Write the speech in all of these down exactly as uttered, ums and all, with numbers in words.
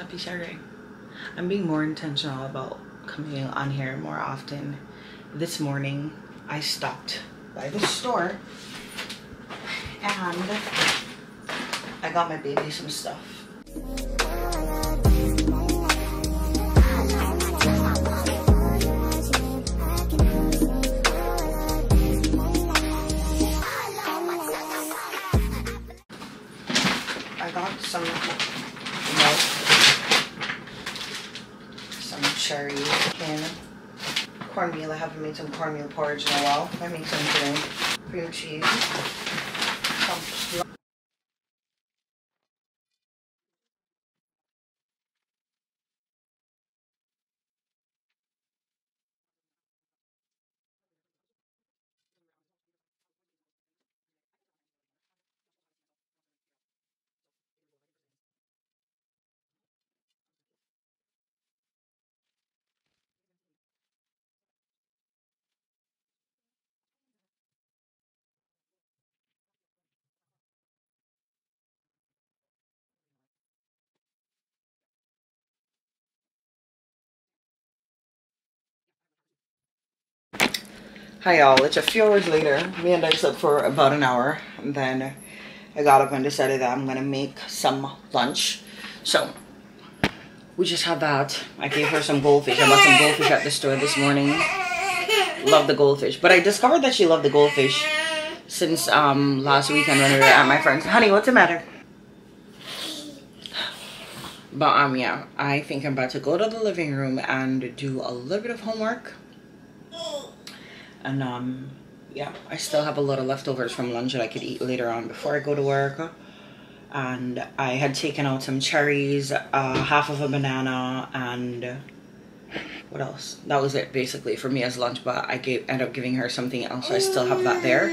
Happy Saturday. I'm being more intentional about coming on here more often. This morning, I stopped by the store and I got my baby some stuff. I got some milk, some cherries, and cornmeal. I haven't made some cornmeal porridge in a while. I make some today. Cream cheese, some Hi y'all, it's a few hours later. Me and I slept for about an hour and then I got up and decided that I'm gonna make some lunch. So we just had that. I gave her some goldfish. I bought some goldfish at the store this morning. Love the goldfish. But I discovered that she loved the goldfish since um last weekend when we were at my friend's. Honey, what's the matter? But um yeah, I think I'm about to go to the living room and do a little bit of homework. And um yeah, I still have a lot of leftovers from lunch that I could eat later on before I go to work. And I had taken out some cherries, uh half of a banana, and what else? That was it basically for me as lunch, but I gave ended up giving her something else, so I still have that there.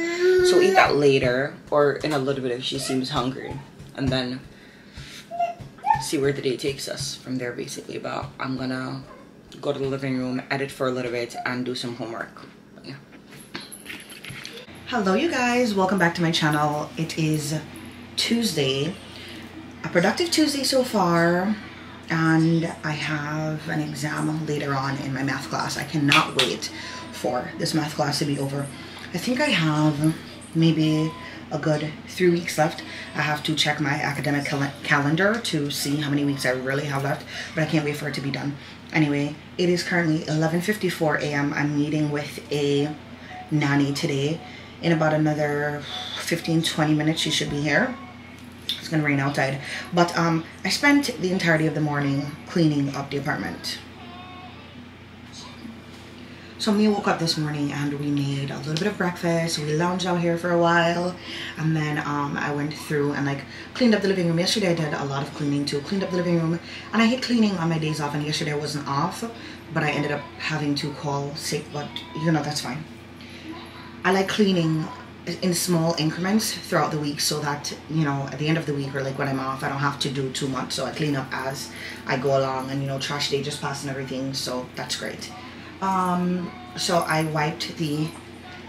So eat that later or in a little bit if she seems hungry, and then see where the day takes us from there basically. But I'm gonna go to the living room, edit for a little bit, and do some homework. Hello you guys, welcome back to my channel. It is Tuesday, a productive Tuesday so far, and I have an exam later on in my math class. I cannot wait for this math class to be over. I think I have maybe a good three weeks left. I have to check my academic cal calendar to see how many weeks I really have left, but I can't wait for it to be done. Anyway, it is currently eleven fifty-four a m I'm meeting with a nanny today. In about another fifteen to twenty minutes she should be here. It's gonna rain outside, but um I spent the entirety of the morning cleaning up the apartment. So Mia woke up this morning and we made a little bit of breakfast. We lounged out here for a while, and then um I went through and like cleaned up the living room. Yesterday I did a lot of cleaning too. Cleaned up the living room, and I hate cleaning on my days off, and yesterday I wasn't off, but I ended up having to call sick, but you know, that's fine. I like cleaning in small increments throughout the week so that, you know, at the end of the week or like when I'm off, I don't have to do too much. So I clean up as I go along, and, you know, trash day just passed and everything. So that's great. Um, so I wiped the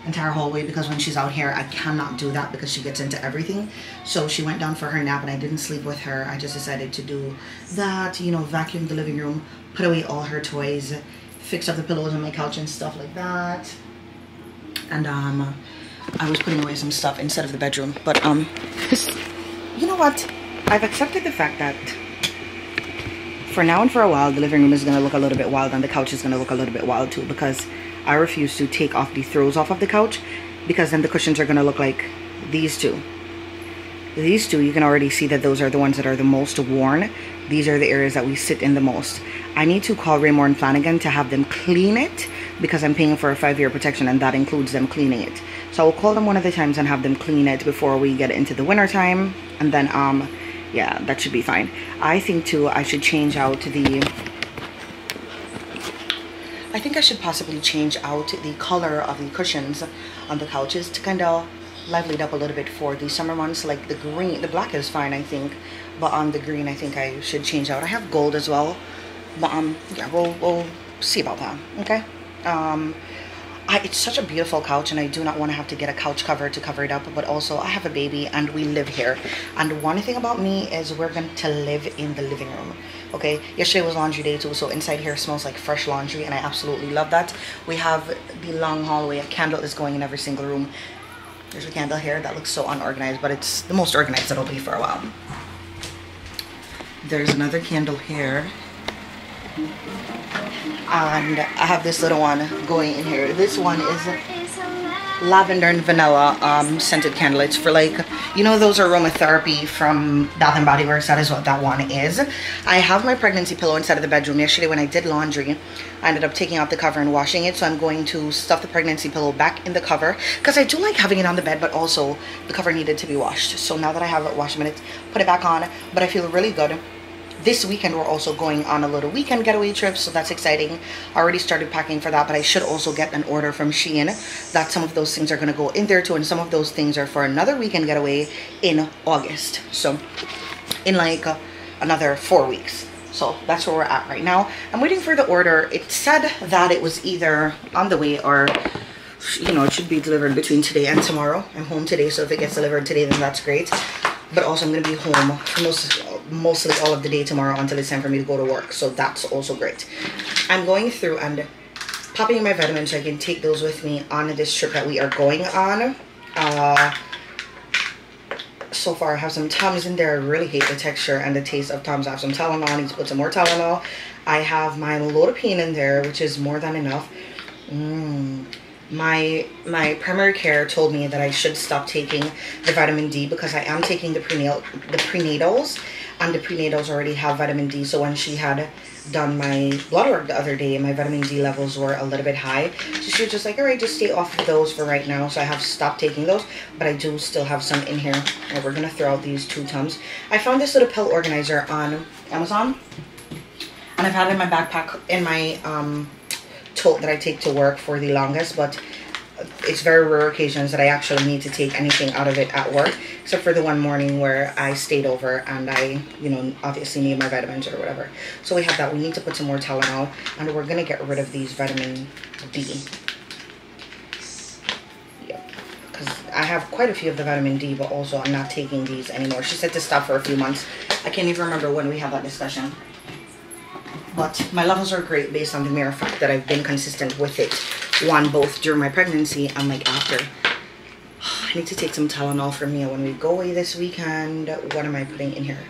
entire hallway because when she's out here, I cannot do that because she gets into everything. So she went down for her nap and I didn't sleep with her. I just decided to do that, you know, vacuum the living room, put away all her toys, fix up the pillows on my couch and stuff like that. And um I was putting away some stuff instead of the bedroom, but um you know what, I've accepted the fact that for now and for a while the living room is going to look a little bit wild and the couch is going to look a little bit wild too, because I refuse to take off the throws off of the couch, because then the cushions are going to look like these two these two you can already see that those are the ones that are the most worn. These are the areas that we sit in the most. I need to call Raymore and Flanagan to have them clean it, because I'm paying for a five-year protection and that includes them cleaning it. So I will call them one of the times and have them clean it before we get into the winter time, and then um yeah, that should be fine. I think too I should change out the I think I should possibly change out the color of the cushions on the couches to kind of livened it up a little bit for the summer months. Like the green, the black is fine I think, but on the green I think I should change out. I have gold as well, but um yeah, we'll, we'll see about that. Okay, um I, it's such a beautiful couch, and I do not want to have to get a couch cover to cover it up, but also I have a baby and we live here. And one thing about me is we're going to live in the living room, okay? Yesterday was laundry day too, so inside here smells like fresh laundry, and I absolutely love that. We have the long hallway. A candle is going in every single room. There's a candle here that looks so unorganized, but it's the most organized it'll be for a while. There's another candle here. And I have this little one going in here. This one is lavender and vanilla um, scented candle. It's for, like, you know, those aromatherapy from Bath and Body Works. That is what that one is. I have my pregnancy pillow inside of the bedroom. Yesterday when I did laundry, I ended up taking out the cover and washing it. So I'm going to stuff the pregnancy pillow back in the cover, because I do like having it on the bed, but also the cover needed to be washed. So now that I have it washed, I'm going to put it back on, but I feel really good. This weekend we're also going on a little weekend getaway trip, so that's exciting. I already started packing for that, but I should also get an order from Shein that some of those things are going to go in there too, and some of those things are for another weekend getaway in August, so in like uh, another four weeks. So that's where we're at right now. I'm waiting for the order. It said that it was either on the way or, you know, it should be delivered between today and tomorrow. I'm home today, so if it gets delivered today, then that's great. But also I'm going to be home for most mostly all of the day tomorrow until it's time for me to go to work, so that's also great. I'm going through and popping in my vitamins so I can take those with me on this trip that we are going on. Uh, so far I have some Tums in there. I really hate the texture and the taste of Tums. I have some Tylenol. I need to put some more Tylenol. I have my Lodipine in there, which is more than enough. Mmm. My my primary care told me that I should stop taking the vitamin D, because I am taking the prenatal the prenatals, and the prenatals already have vitamin D. So when she had done my blood work the other day, my vitamin D levels were a little bit high. So she was just like, all right, just stay off of those for right now. So I have stopped taking those, but I do still have some in here. And we're gonna throw out these two Tums. I found this little pill organizer on Amazon, and I've had it in my backpack, in my um. tote that I take to work for the longest, but it's very rare occasions that I actually need to take anything out of it at work, except for the one morning where I stayed over and I, you know, obviously need my vitamins or whatever. So we have that. We need to put some more Tylenol, and we're gonna get rid of these vitamin D. Yep, because I have quite a few of the vitamin D, but also I'm not taking these anymore. She said to stop for a few months. I can't even remember when we had that discussion. But my levels are great based on the mere fact that I've been consistent with it. One, both during my pregnancy and like after. I need to take some Tylenol for me when we go away this weekend. What am I putting in here?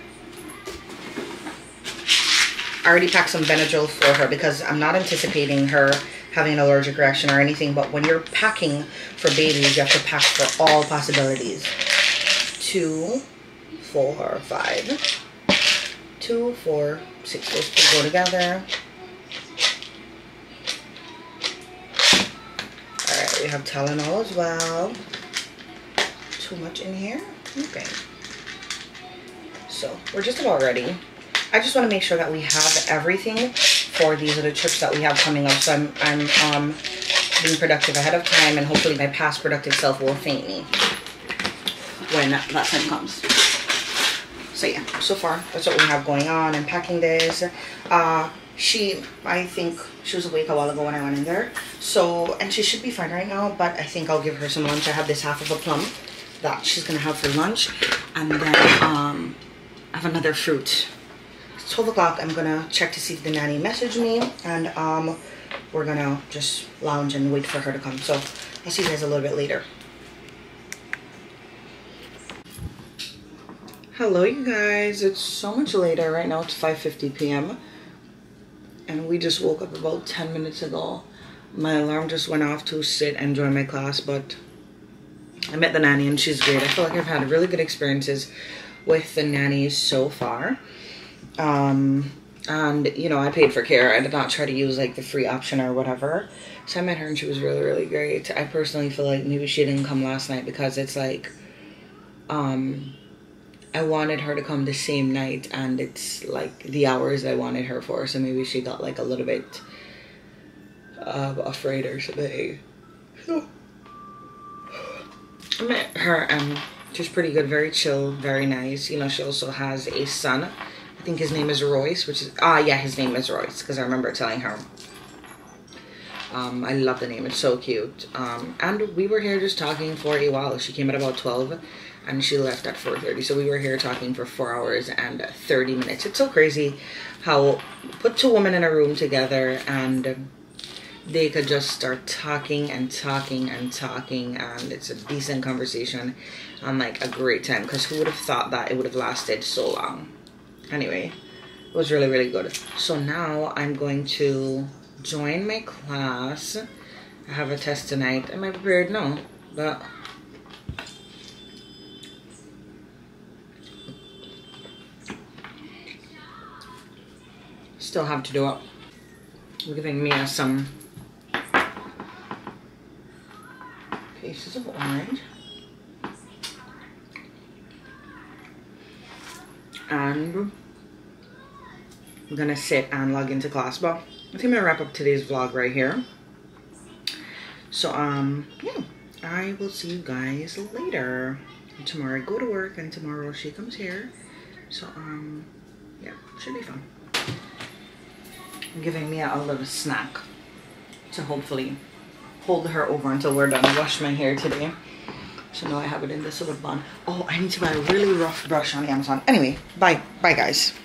I already packed some Benadryl for her, because I'm not anticipating her having an allergic reaction or anything. But when you're packing for babies, you have to pack for all possibilities. Two, four, five. Two, four, six, those two go together. All right, we have Tylenol as well. Too much in here? Okay. So we're just about ready. I just want to make sure that we have everything for these other trips that we have coming up. So I'm, I'm um, being productive ahead of time, and hopefully my past productive self will thank me when that time comes. So yeah, so far that's what we have going on. I'm packing this. Uh, she, I think she was awake a while ago when I went in there. So, and she should be fine right now, but I think I'll give her some lunch. I have this half of a plum that she's gonna have for lunch. And then um, I have another fruit. It's twelve o'clock, I'm gonna check to see if the nanny messaged me. And um, we're gonna just lounge and wait for her to come. So I'll see you guys a little bit later. Hello you guys, it's so much later right now. It's five fifty p m and we just woke up about ten minutes ago. My alarm just went off to sit and join my class, but I met the nanny and she's great. I feel like I've had really good experiences with the nannies so far, um and you know, I paid for care. I did not try to use like the free option or whatever, so I met her and she was really really great. I personally feel like maybe she didn't come last night, because it's like um I wanted her to come the same night, and it's like the hours I wanted her for, so maybe she got like a little bit uh, afraid or something. So I met her and she's pretty good, very chill, very nice. You know, she also has a son. I think his name is Royce, which is, ah yeah, his name is Royce, because I remember telling her Um, I love the name. It's so cute. Um, and we were here just talking for a while. She came at about twelve and she left at four thirty. So we were here talking for four hours and thirty minutes. It's so crazy how put two women in a room together and they could just start talking and talking and talking, and it's a decent conversation and like a great time, because who would have thought that it would have lasted so long? Anyway, it was really, really good. So now I'm going to join my class. I have a test tonight. Am I prepared? No, but still have to do it. We're giving Mia some pieces of orange and I'm gonna sit and log into class. But I think I'm gonna wrap up today's vlog right here. So um yeah, I will see you guys later. Tomorrow I go to work and tomorrow she comes here. So um yeah, should be fun. I'm giving Mia a little snack to hopefully hold her over until we're done. I washed my hair today, so now I have it in this little bun. Oh, I need to buy a really rough brush on Amazon. Anyway, bye bye guys.